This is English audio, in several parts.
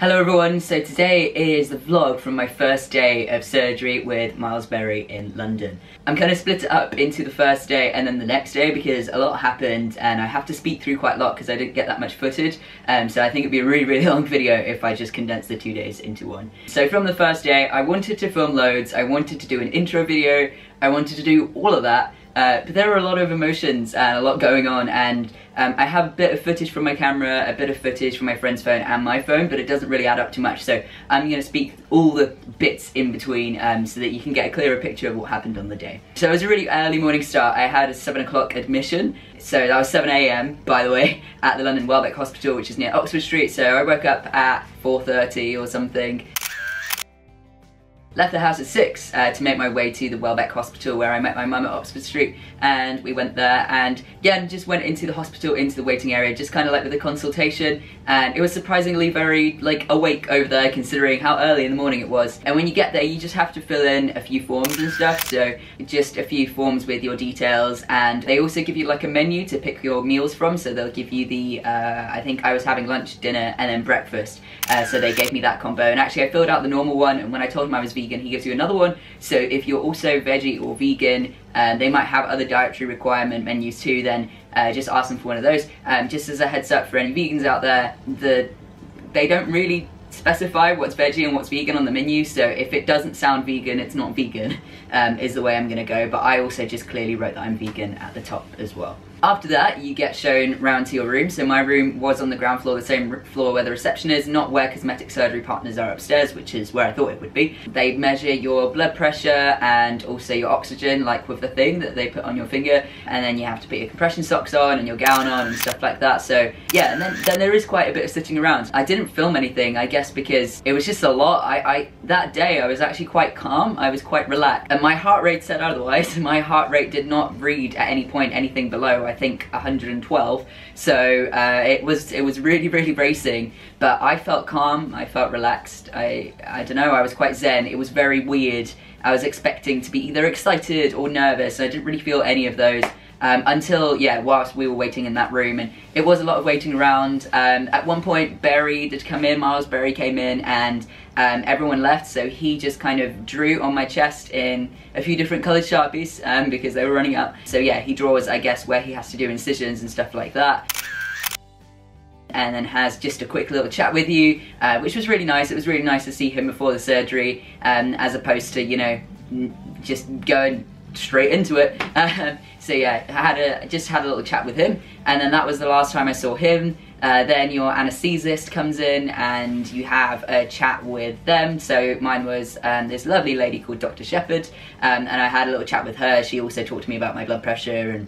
Hello everyone, so today is the vlog from my first day of surgery with Miles Berry in London. I'm kind of split it up into the first day and then the next day because a lot happened and I have to speak through quite a lot because I didn't get that much footage, so I think it'd be a really, really long video if I just condensed the 2 days into one. So from the first day, I wanted to film loads, I wanted to do an intro video, I wanted to do all of that, but there were a lot of emotions and a lot going on, and I have a bit of footage from my camera, a bit of footage from my friend's phone and my phone, but it doesn't really add up to much, so I'm going to speak all the bits in between so that you can get a clearer picture of what happened on the day. So it was a really early morning start. I had a 7 o'clock admission, so that was 7 AM, by the way, at the London Welbeck Hospital, which is near Oxford Street, so I woke up at 4:30 or something. Left the house at 6 to make my way to the Welbeck Hospital, where I met my mum at Oxford Street, and we went there and again just went into the hospital, into the waiting area, just kind of like with a consultation, and it was surprisingly very like awake over there considering how early in the morning it was. And when you get there you just have to fill in a few forms and stuff, so just a few forms with your details, and they also give you like a menu to pick your meals from, so they'll give you the, I think I was having lunch, dinner and then breakfast, so they gave me that combo, and actually I filled out the normal one, and when I told him I was vegan, he gives you another one. So if you're also veggie or vegan, they might have other dietary requirement menus too, then just ask them for one of those. Just as a heads up for any vegans out there, they don't really specify what's veggie and what's vegan on the menu, so if it doesn't sound vegan, it's not vegan, is the way I'm gonna go, but I also just clearly wrote that I'm vegan at the top as well. After that, you get shown round to your room. So my room was on the ground floor, the same floor where the reception is, not where Cosmetic Surgery Partners are upstairs, which is where I thought it would be. They measure your blood pressure and also your oxygen, like with the thing that they put on your finger, and then you have to put your compression socks on and your gown on and stuff like that. So yeah, and then there is quite a bit of sitting around. I didn't film anything, I guess, because it was just a lot. That day, I was actually quite calm, I was quite relaxed, and my heart rate said otherwise. My heart rate did not read at any point anything below, I think, 112, so it was really, really bracing, but I felt calm, I felt relaxed, I don't know, I was quite zen. It was very weird. I was expecting to be either excited or nervous, and I didn't really feel any of those until, yeah, whilst we were waiting in that room, and it was a lot of waiting around. At one point, Berry did come in, Miles Berry came in, and everyone left, so he just kind of drew on my chest in a few different coloured Sharpies because they were running out. So yeah, he draws, I guess, where he has to do incisions and stuff like that, and then has just a quick little chat with you, which was really nice. It was really nice to see him before the surgery, as opposed to, you know, just going straight into it. So yeah, I just had a little chat with him, and then that was the last time I saw him. Then your anaesthesist comes in and you have a chat with them. So mine was this lovely lady called Dr. Shepherd, and I had a little chat with her. She also talked to me about my blood pressure and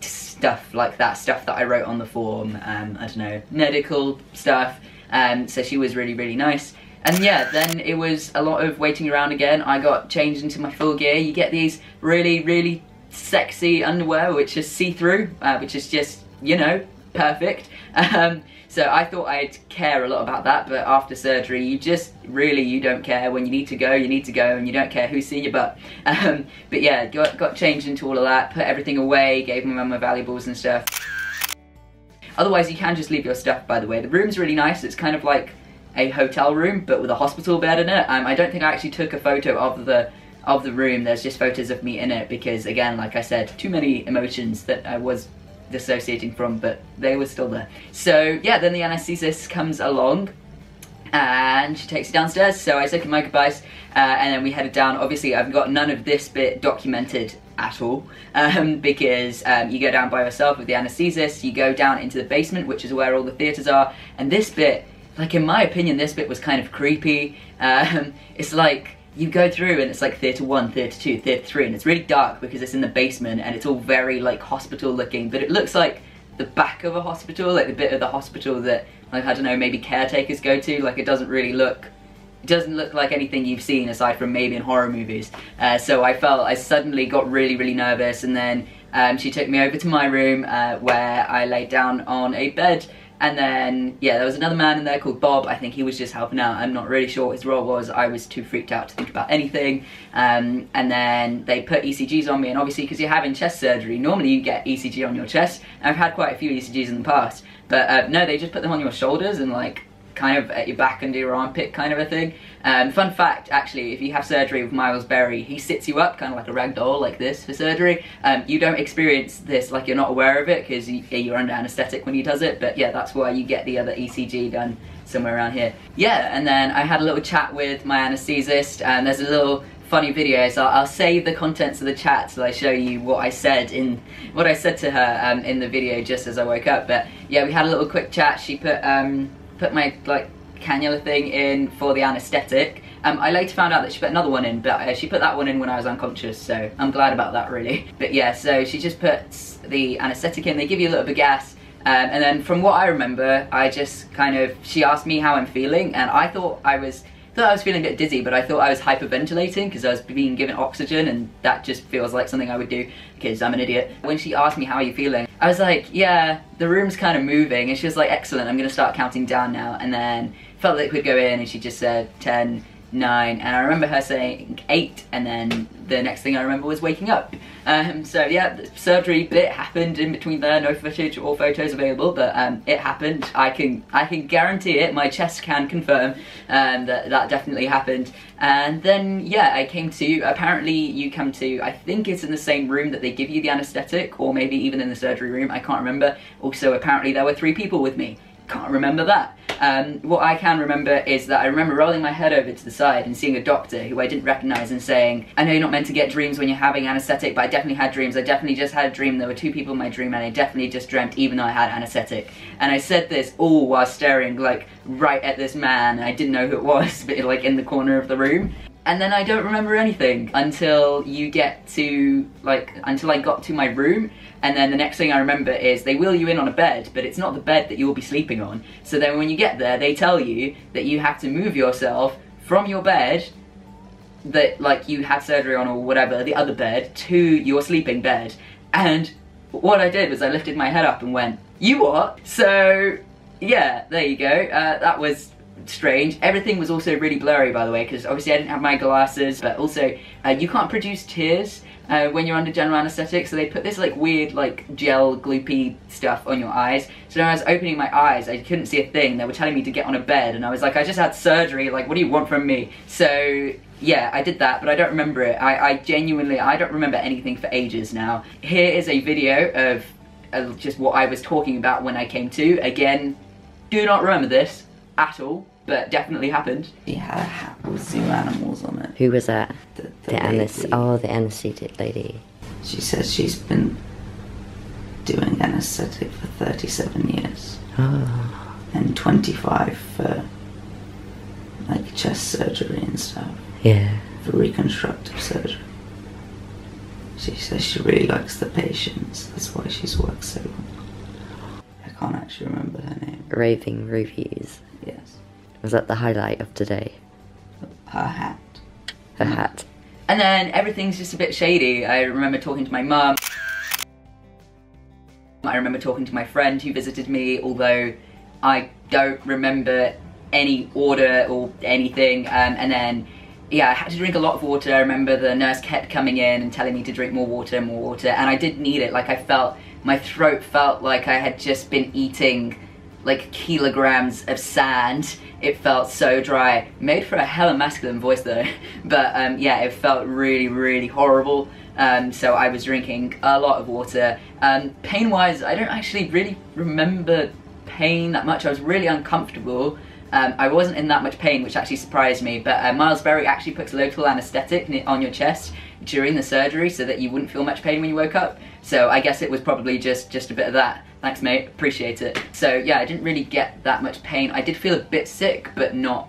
stuff like that, stuff that I wrote on the form, I don't know, medical stuff, so she was really, really nice. And yeah, then it was a lot of waiting around again. I got changed into my full gear. You get these really, really sexy underwear, which is see-through, which is just, you know, perfect. So I thought I'd care a lot about that, but after surgery, you just really, you don't care. When you need to go, and you don't care who's seeing your butt. But yeah, got changed into all of that, put everything away, gave my mum my valuables and stuff. Otherwise, you can just leave your stuff, by the way. The room's really nice. It's kind of like a hotel room, but with a hospital bed in it. I don't think I actually took a photo of the room. There's just photos of me in it because, again, like I said, too many emotions that I was dissociating from, but they were still there. So yeah, then the anaesthetist comes along and she takes you downstairs. So I took my goodbyes, and then we headed down. Obviously, I've got none of this bit documented at all, because you go down by yourself with the anaesthetist. You go down into the basement, which is where all the theatres are, and this bit, like, in my opinion, this bit was kind of creepy. It's like, you go through and it's like theatre 1, theatre 2, theatre 3, and it's really dark because it's in the basement, and it's all very, like, hospital looking, but it looks like the back of a hospital, like the bit of the hospital that, like, I don't know, maybe caretakers go to. Like, it doesn't really look, it doesn't look like anything you've seen aside from maybe in horror movies. So I suddenly got really, really nervous, and then she took me over to my room, where I laid down on a bed. And then, yeah, there was another man in there called Bob. I think he was just helping out. I'm not really sure what his role was. I was too freaked out to think about anything. And then they put ECGs on me. And obviously, because you're having chest surgery, normally you get ECG on your chest. I've had quite a few ECGs in the past. But no, they just put them on your shoulders and, like, kind of at your back under your armpit kind of a thing. Fun fact, actually, if you have surgery with Miles Berry, he sits you up kind of like a rag doll like this for surgery. You don't experience this, like you're not aware of it, because you're under anesthetic when he does it, but yeah, that's why you get the other ECG done somewhere around here. Yeah, and then I had a little chat with my anaesthesist, and there's a little funny video, so I'll save the contents of the chat so I show you what I said to her in the video just as I woke up. But yeah, we had a little quick chat. She put put my like cannula thing in for the anaesthetic. I later found out that she put another one in, but she put that one in when I was unconscious, so I'm glad about that really. But yeah, so she just puts the anaesthetic in, they give you a little bit of gas, and then from what I remember, I just kind of, she asked me how I'm feeling, and I thought I was feeling a bit dizzy, but I thought I was hyperventilating because I was being given oxygen, and that just feels like something I would do because I'm an idiot. When she asked me, how are you feeling? I was like, yeah, the room's kind of moving, and she was like, excellent, I'm gonna start counting down now. And then felt like we'd go in, and she just said 10, 9, and I remember her saying 8, and then the next thing I remember was waking up. So yeah, the surgery bit happened in between there, no footage or photos available, but it happened. I can guarantee it, my chest can confirm that definitely happened. And then yeah, I came to, apparently you come to, I think it's in the same room that they give you the anaesthetic, or maybe even in the surgery room, I can't remember. Also apparently there were 3 people with me, can't remember that. What I can remember is that I remember rolling my head over to the side and seeing a doctor who I didn't recognise and saying, I know you're not meant to get dreams when you're having anaesthetic, but I definitely had dreams. I definitely just had a dream. There were 2 people in my dream, and I definitely just dreamt even though I had anaesthetic. And I said this all while staring like right at this man. I didn't know who it was, but like in the corner of the room. And then I don't remember anything until you get to, like, until I got to my room, and then the next thing I remember is they wheel you in on a bed, but it's not the bed that you'll be sleeping on. So then when you get there, they tell you that you have to move yourself from your bed that, like, you had surgery on or whatever, the other bed, to your sleeping bed. And what I did was I lifted my head up and went, you what? So, yeah, there you go. That was strange. Everything was also really blurry, by the way, because obviously I didn't have my glasses, but also you can't produce tears when you're under general anaesthetic, so they put this like weird like gel gloopy stuff on your eyes. So when I was opening my eyes, I couldn't see a thing. They were telling me to get on a bed, and I was like, I just had surgery, like what do you want from me? So yeah, I did that, but I don't remember it. I genuinely, I don't remember anything for ages now. Here is a video of just what I was talking about when I came to. Again, do not remember this at all, but definitely happened. She had a hat with zoo animals on it. Who was that? The anaesthetic lady. She says she's been doing anaesthetic for 37 years. Oh. And 25 for like chest surgery and stuff. Yeah. For reconstructive surgery. She says she really likes the patients. That's why she's worked so long. I can't actually remember her name. Raving Rubies. Yes. Was that the highlight of today? Her hat. Her hat. And then everything's just a bit shady. I remember talking to my mum. I remember talking to my friend who visited me, although I don't remember any order or anything. And then, yeah, I had to drink a lot of water. I remember the nurse kept coming in and telling me to drink more water, and I did need it. Like I felt, my throat felt like I had just been eating like kilograms of sand. It felt so dry. Made for a hella masculine voice though. But yeah, it felt really, really horrible. So I was drinking a lot of water. Pain-wise, I don't actually really remember pain that much. I was really uncomfortable. I wasn't in that much pain, which actually surprised me, but Miles Berry actually puts local anaesthetic on your chest during the surgery so that you wouldn't feel much pain when you woke up. So I guess it was probably just a bit of that. Thanks mate, appreciate it. So yeah, I didn't really get that much pain. I did feel a bit sick, but not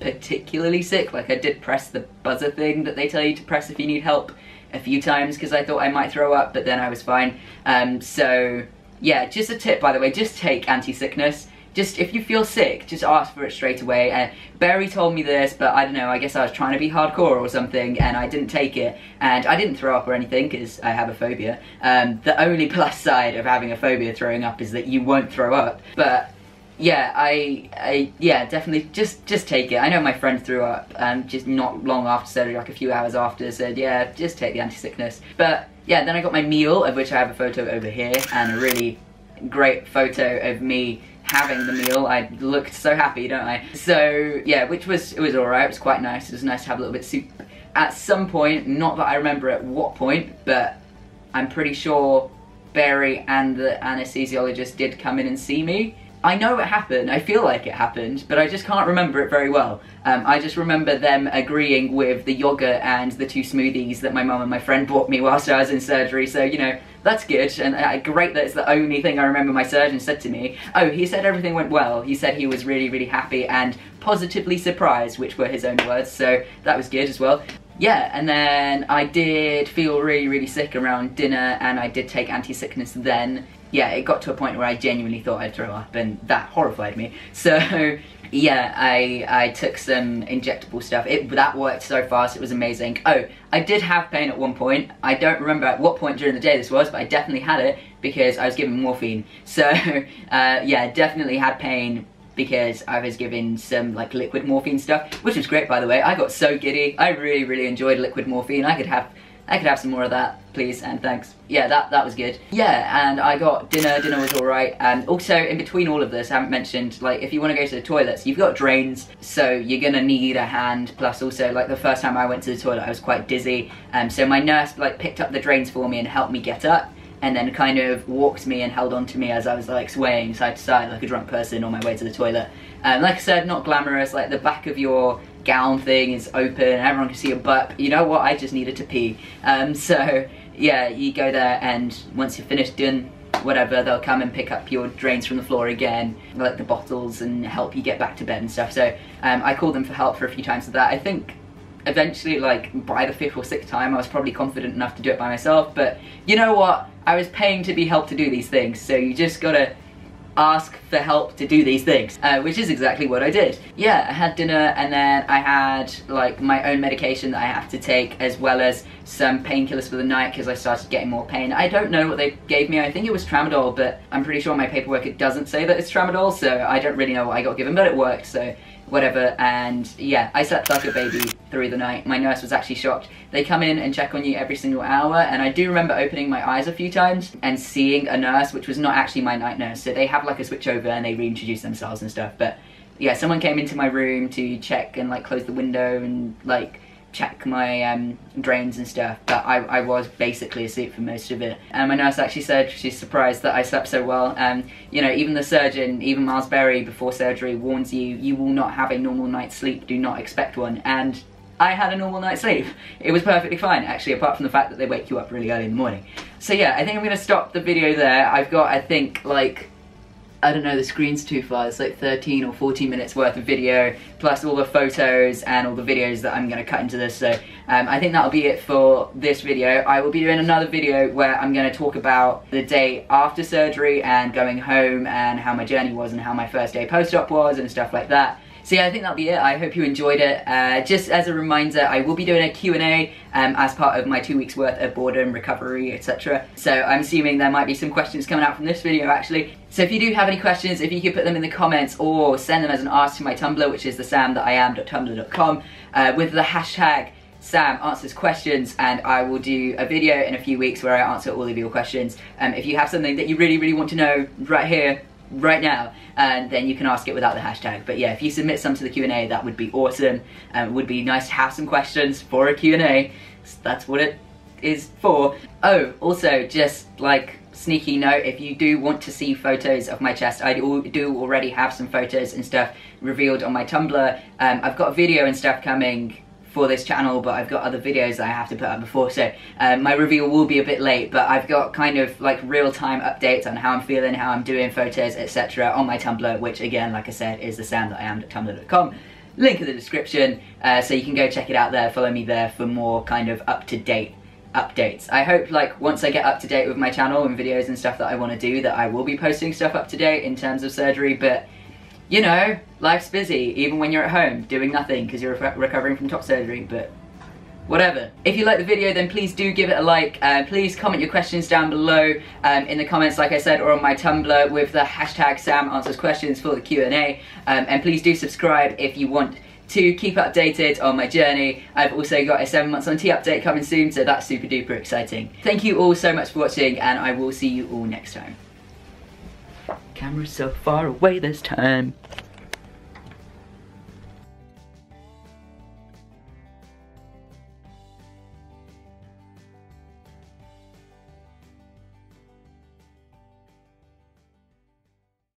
particularly sick. Like I did press the buzzer thing that they tell you to press if you need help a few times because I thought I might throw up, but then I was fine. So yeah, just a tip by the way, just take anti-sickness. Just, if you feel sick, just ask for it straight away. Berry told me this, but I don't know, I guess I was trying to be hardcore or something, and I didn't take it, and I didn't throw up or anything, because I have a phobia. The only plus side of having a phobia throwing up is that you won't throw up. But yeah, yeah, definitely, just take it. I know my friend threw up, just not long after surgery, like a few hours after, said, yeah, just take the anti-sickness. But yeah, then I got my meal, of which I have a photo over here, and a really great photo of me having the meal. I looked so happy, don't I? So yeah, which was, it was alright, it was quite nice. It was nice to have a little bit of soup. At some point, not that I remember at what point, but I'm pretty sure Berry and the anesthesiologist did come in and see me. I know it happened, I feel like it happened, but I just can't remember it very well. I just remember them agreeing with the yogurt and the two smoothies that my mum and my friend bought me whilst I was in surgery, so, you know, that's good, and great that it's the only thing I remember my surgeon said to me. Oh, he said everything went well. He said he was really, really happy and positively surprised, which were his own words, so that was good as well. Yeah, and then I did feel really, really sick around dinner, and I did take anti-sickness then. Yeah, it got to a point where I genuinely thought I'd throw up, and that horrified me. So, yeah, I took some injectable stuff. That worked so fast, it was amazing. Oh, I did have pain at one point. I don't remember at what point during the day this was, but I definitely had it because I was given morphine. So, yeah, definitely had pain because I was given some like liquid morphine stuff, which was great, by the way. I got so giddy. I really, really enjoyed liquid morphine. I could have some more of that, please, and thanks. Yeah, that was good. Yeah, and I got dinner. Dinner was all right. And also, in between all of this, I haven't mentioned, like, if you want to go to the toilets, you've got drains, so you're gonna need a hand. Plus, also, like, the first time I went to the toilet, I was quite dizzy. So my nurse, like, picked up the drains for me and helped me get up, and then kind of walked me and held on to me as I was, like, swaying side to side like a drunk person on my way to the toilet. Like I said, not glamorous. Like, the back of your gown thing is open and everyone can see your butt. You know what? I just needed to pee. So, yeah, you go there, and once you're finished doing whatever, they'll come and pick up your drains from the floor again, like the bottles, and help you get back to bed and stuff. So I called them for help for a few times with that. I think eventually, like, by the 5th or 6th time, I was probably confident enough to do it by myself, but you know what? I was paying to be helped to do these things, so you just gotta ask for help to do these things, which is exactly what I did. Yeah, I had dinner, and then I had, like, my own medication that I have to take, as well as some painkillers for the night, because I started getting more pain. I don't know what they gave me. I think it was tramadol, but I'm pretty sure my paperwork, it doesn't say that it's tramadol, so I don't really know what I got given, but it worked, so whatever. And yeah, I slept like a baby through the night. My nurse was actually shocked. They come in and check on you every single hour, and I do remember opening my eyes a few times and seeing a nurse, which was not actually my night nurse, so they have like a switchover and they reintroduce themselves and stuff. But yeah, someone came into my room to check and like close the window and like check my drains and stuff, but I was basically asleep for most of it. And my nurse actually said she's surprised that I slept so well. You know, even the surgeon, even Miles Berry before surgery warns you, you will not have a normal night's sleep, do not expect one. And I had a normal night's sleep. It was perfectly fine, actually, apart from the fact that they wake you up really early in the morning. So yeah, I think I'm gonna stop the video there. I've got, I think, like, I don't know, the screen's too far. It's like 13 or 14 minutes worth of video, plus all the photos and all the videos that I'm gonna cut into this. So I think that'll be it for this video. I will be doing another video where I'm gonna talk about the day after surgery and going home and how my journey was and how my first day post-op was and stuff like that. So yeah, I think that'll be it. I hope you enjoyed it. Just as a reminder, I will be doing a Q&A as part of my 2 weeks worth of boredom, recovery, etc. So I'm assuming there might be some questions coming out from this video, actually. So if you do have any questions, if you could put them in the comments or send them as an ask to my Tumblr, which is thesamthatIam.tumblr.com, with the hashtag Sam answers questions, and I will do a video in a few weeks where I answer all of your questions. If you have something that you really, really want to know right here, right now, and then you can ask it without the hashtag. But yeah, if you submit some to the Q&A, that would be awesome. It would be nice to have some questions for a Q&A. That's what it is for. Oh, also, just like sneaky note, if you do want to see photos of my chest, I do already have some photos and stuff revealed on my Tumblr. I've got video and stuff coming for this channel, but I've got other videos that I have to put up before, so my reveal will be a bit late, but I've got kind of like real-time updates on how I'm feeling, how I'm doing, photos, etc. on my Tumblr, which again, like I said, is thesamthatIam.tumblr.com. Link in the description, so you can go check it out there, follow me there for more kind of up-to-date updates. I hope, like, once I get up to date with my channel and videos and stuff that I want to do, that I will be posting stuff up to date in terms of surgery, but you know, life's busy, even when you're at home, doing nothing because you're recovering from top surgery, but whatever. If you like the video, then please do give it a like. Please comment your questions down below in the comments, like I said, or on my Tumblr with the hashtag Sam answers questions for the Q&A. And please do subscribe if you want to keep updated on my journey. I've also got a 7 months on tea update coming soon, so that's super duper exciting. Thank you all so much for watching, and I will see you all next time. Camera's so far away this time.